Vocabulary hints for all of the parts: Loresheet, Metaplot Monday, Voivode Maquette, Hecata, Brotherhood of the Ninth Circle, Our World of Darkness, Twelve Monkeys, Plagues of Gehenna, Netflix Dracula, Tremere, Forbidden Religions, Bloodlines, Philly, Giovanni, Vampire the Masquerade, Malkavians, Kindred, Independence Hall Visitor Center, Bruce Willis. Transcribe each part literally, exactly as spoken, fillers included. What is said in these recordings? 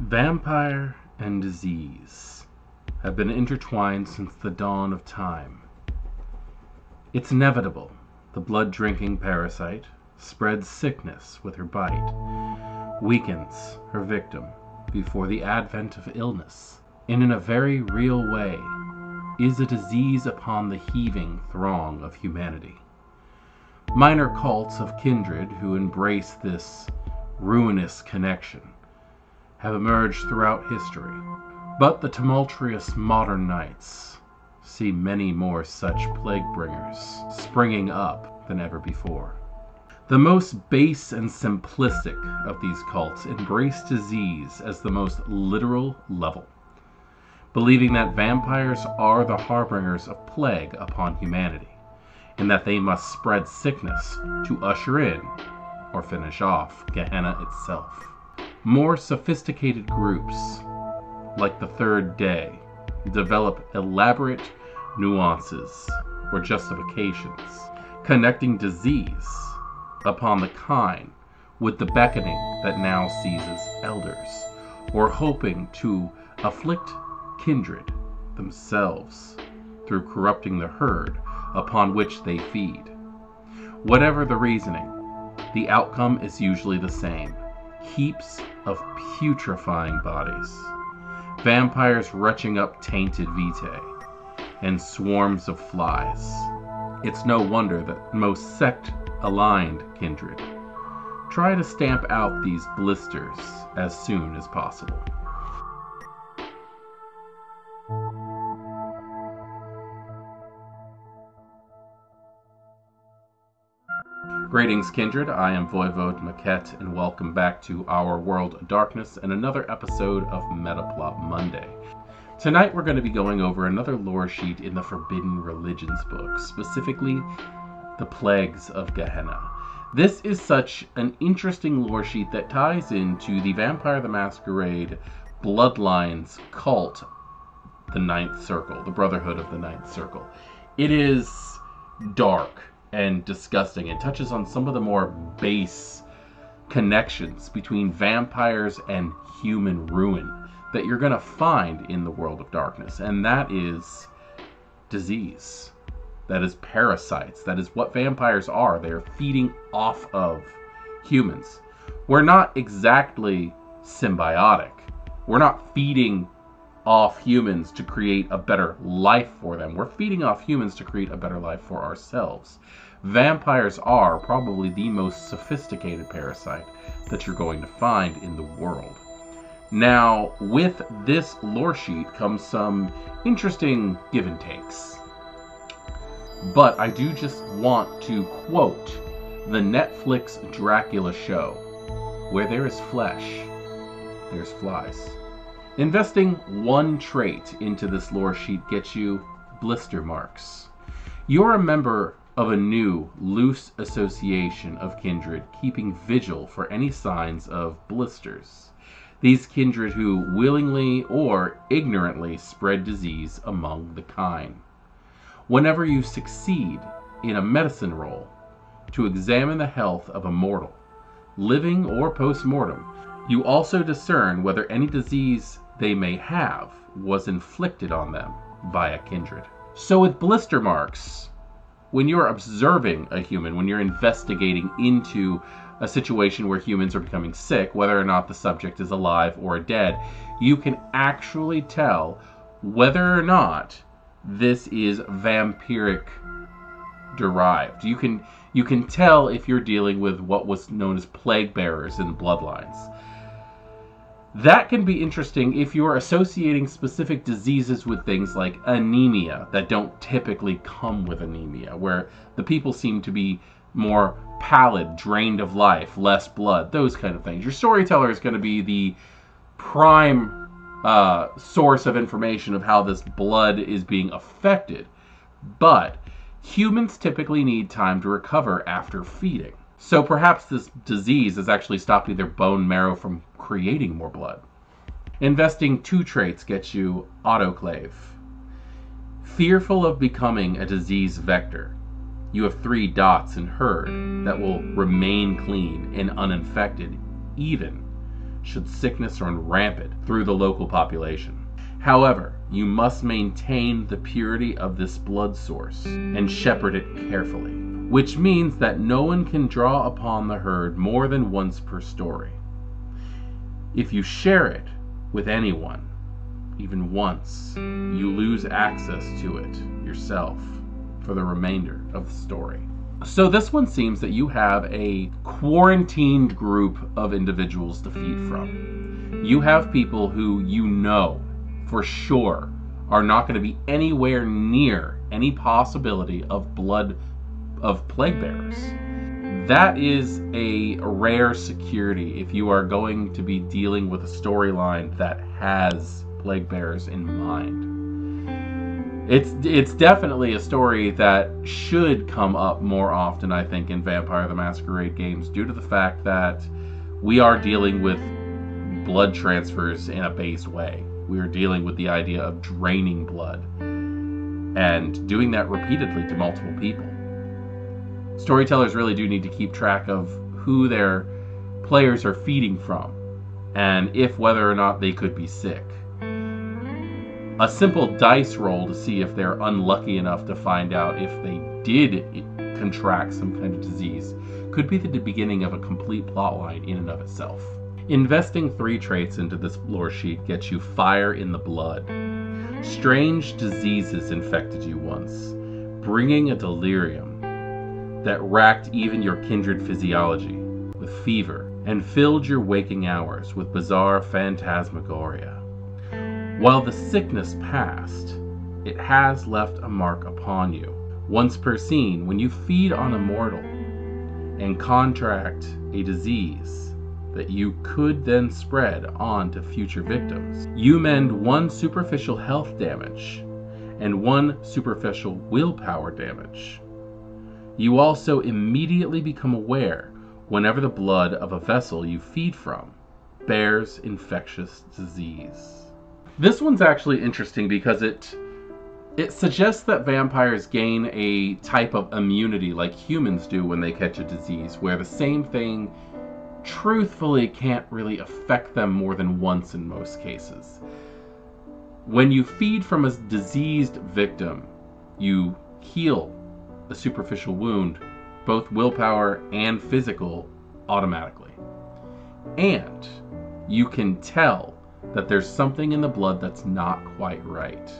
Vampire and disease have been intertwined since the dawn of time. It's inevitable. The blood-drinking parasite spreads sickness with her bite, weakens her victim before the advent of illness, and in a very real way is a disease upon the heaving throng of humanity. Minor cults of kindred who embrace this ruinous connection have emerged throughout history, but the tumultuous modern nights see many more such plague-bringers springing up than ever before. The most base and simplistic of these cults embrace disease as the most literal level, believing that vampires are the harbingers of plague upon humanity, and that they must spread sickness to usher in or finish off Gehenna itself. More sophisticated groups, like the Third Day, develop elaborate nuances or justifications, connecting disease upon the kind with the beckoning that now seizes elders, or hoping to afflict kindred themselves through corrupting the herd upon which they feed. Whatever the reasoning, the outcome is usually the same: heaps of putrefying bodies, vampires retching up tainted vitae, and swarms of flies. It's no wonder that most sect-aligned kindred try to stamp out these blisters as soon as possible. Greetings, Kindred. I am Voivode Maquette, and welcome back to Our World of Darkness and another episode of Metaplot Monday. Tonight we're going to be going over another lore sheet in the Forbidden Religions book, specifically the Plagues of Gehenna. This is such an interesting lore sheet that ties into the Vampire the Masquerade, Bloodlines cult, the Ninth Circle, the Brotherhood of the Ninth Circle. It is dark and disgusting, and touches on some of the more base connections between vampires and human ruin that you're going to find in the World of Darkness, and that is disease. That is parasites. That is what vampires are. They're feeding off of humans. We're not exactly symbiotic. We're not feeding off humans to create a better life for them. We're feeding off humans to create a better life for ourselves. Vampires are probably the most sophisticated parasite that you're going to find in the world. Now, with this lore sheet comes some interesting give and takes, but I do just want to quote the Netflix Dracula show: where there is flesh, there's flies. Investing one trait into this lore sheet gets you blister marks. You're a member of a new, loose association of kindred, keeping vigil for any signs of blisters. These kindred who willingly or ignorantly spread disease among the kind. Whenever you succeed in a medicine roll to examine the health of a mortal, living or post-mortem, you also discern whether any disease they may have was inflicted on them by a kindred. So with blister marks, when you're observing a human, when you're investigating into a situation where humans are becoming sick, whether or not the subject is alive or dead, you can actually tell whether or not this is vampiric derived. You can, you can tell if you're dealing with what was known as plague bearers in Bloodlines. That can be interesting if you're associating specific diseases with things like anemia that don't typically come with anemia, where the people seem to be more pallid, drained of life, less blood, those kind of things. Your storyteller is going to be the prime uh, source of information of how this blood is being affected, but humans typically need time to recover after feeding. So perhaps this disease has actually stopped either bone marrow from creating more blood. Investing two traits gets you autoclave. Fearful of becoming a disease vector, you have three dots in herd that will remain clean and uninfected even should sickness run rampant through the local population. However, you must maintain the purity of this blood source and shepherd it carefully, which means that no one can draw upon the herd more than once per story. If you share it with anyone, even once, you lose access to it yourself for the remainder of the story. So this one seems that you have a quarantined group of individuals to feed from. You have people who you know for sure are not going to be anywhere near any possibility of blood of plague bearers. That is a rare security if you are going to be dealing with a storyline that has plague bearers in mind. It's it's definitely a story that should come up more often, I think, in Vampire the Masquerade games, due to the fact that we are dealing with blood transfers in a base way. We are dealing with the idea of draining blood and doing that repeatedly to multiple people. Storytellers really do need to keep track of who their players are feeding from and if whether or not they could be sick. A simple dice roll to see if they're unlucky enough to find out if they did contract some kind of disease could be the beginning of a complete plotline in and of itself. Investing three traits into this lore sheet gets you fire in the blood. Strange diseases infected you once, bringing a delirium that racked even your kindred physiology with fever and filled your waking hours with bizarre phantasmagoria. While the sickness passed, it has left a mark upon you. Once per scene, when you feed on a mortal and contract a disease that you could then spread on to future victims, you mend one superficial health damage and one superficial willpower damage. You also immediately become aware whenever the blood of a vessel you feed from bears infectious disease. This one's actually interesting because it it suggests that vampires gain a type of immunity like humans do when they catch a disease, where the same thing truthfully can't really affect them more than once in most cases. When you feed from a diseased victim, you heal a superficial wound, both willpower and physical, automatically. And you can tell that there's something in the blood that's not quite right.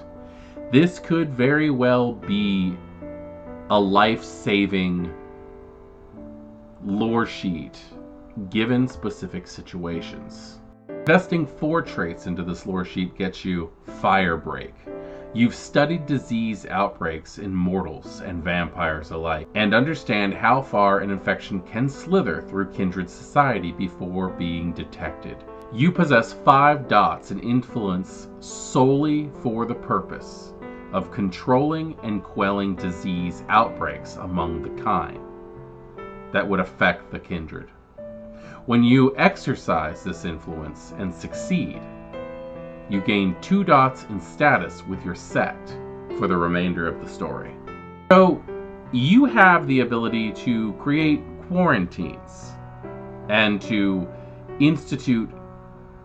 This could very well be a life-saving lore sheet given specific situations. Investing four traits into this lore sheet gets you Firebreak. You've studied disease outbreaks in mortals and vampires alike, and understand how far an infection can slither through kindred society before being detected. You possess five dots and influence solely for the purpose of controlling and quelling disease outbreaks among the kind that would affect the kindred. When you exercise this influence and succeed, you gain two dots in status with your set for the remainder of the story. So you have the ability to create quarantines and to institute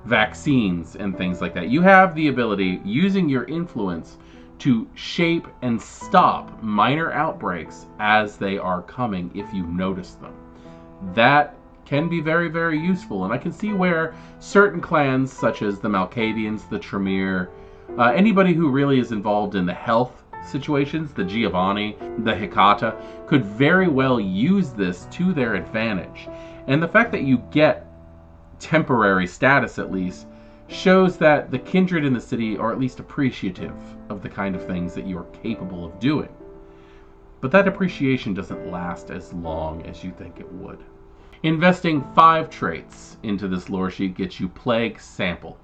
vaccines and things like that. You have the ability, using your influence, to shape and stop minor outbreaks as they are coming if you notice them. That can be very, very useful, and I can see where certain clans, such as the Malkavians, the Tremere, uh, anybody who really is involved in the health situations, the Giovanni, the Hecata, could very well use this to their advantage. And the fact that you get temporary status, at least, shows that the kindred in the city are at least appreciative of the kind of things that you are capable of doing. But that appreciation doesn't last as long as you think it would. Investing five traits into this lore sheet gets you Plague Sample.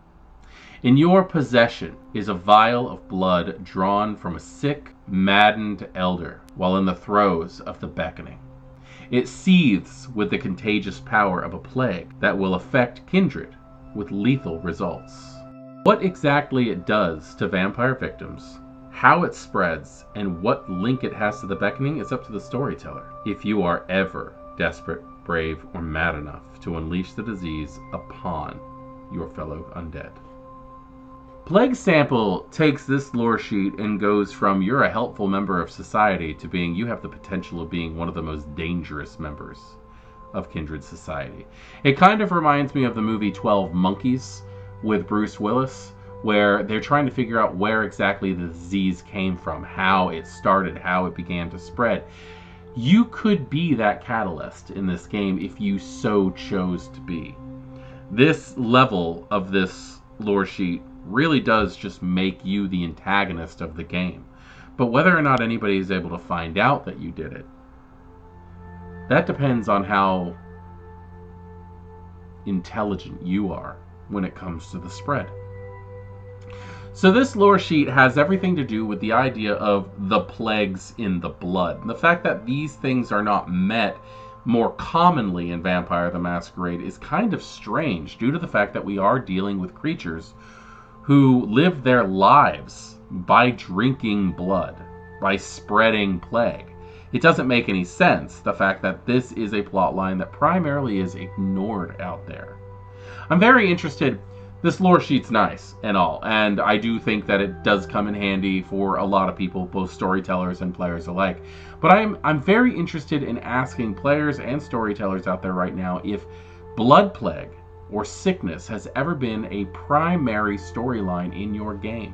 In your possession is a vial of blood drawn from a sick, maddened elder while in the throes of the beckoning. It seethes with the contagious power of a plague that will affect kindred with lethal results. What exactly it does to vampire victims, how it spreads, and what link it has to the beckoning is up to the storyteller. If you are ever desperate, brave, or mad enough to unleash the disease upon your fellow undead. Plague Sample takes this lore sheet and goes from you're a helpful member of society to being you have the potential of being one of the most dangerous members of Kindred society. It kind of reminds me of the movie Twelve Monkeys with Bruce Willis, where they're trying to figure out where exactly the disease came from, how it started, how it began to spread. You could be that catalyst in this game if you so chose to be. This level of this lore sheet really does just make you the antagonist of the game. But whether or not anybody is able to find out that you did it, that depends on how intelligent you are when it comes to the spread. So this lore sheet has everything to do with the idea of the plagues in the blood. The fact that these things are not met more commonly in Vampire the Masquerade is kind of strange due to the fact that we are dealing with creatures who live their lives by drinking blood, by spreading plague. It doesn't make any sense, the fact that this is a plotline that primarily is ignored out there. I'm very interested. This lore sheet's nice and all, and I do think that it does come in handy for a lot of people, both storytellers and players alike. But I'm, I'm very interested in asking players and storytellers out there right now if blood plague or sickness has ever been a primary storyline in your game.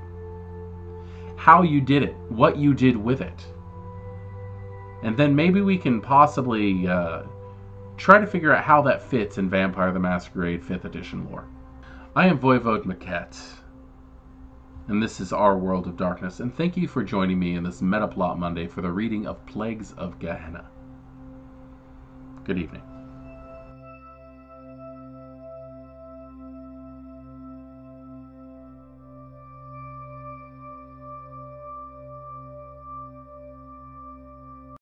How you did it, what you did with it. And then maybe we can possibly uh, try to figure out how that fits in Vampire the Masquerade fifth edition lore. I am Voivode Maquette, and this is Our World of Darkness, and thank you for joining me in this Metaplot Monday for the reading of Plagues of Gehenna. Good evening.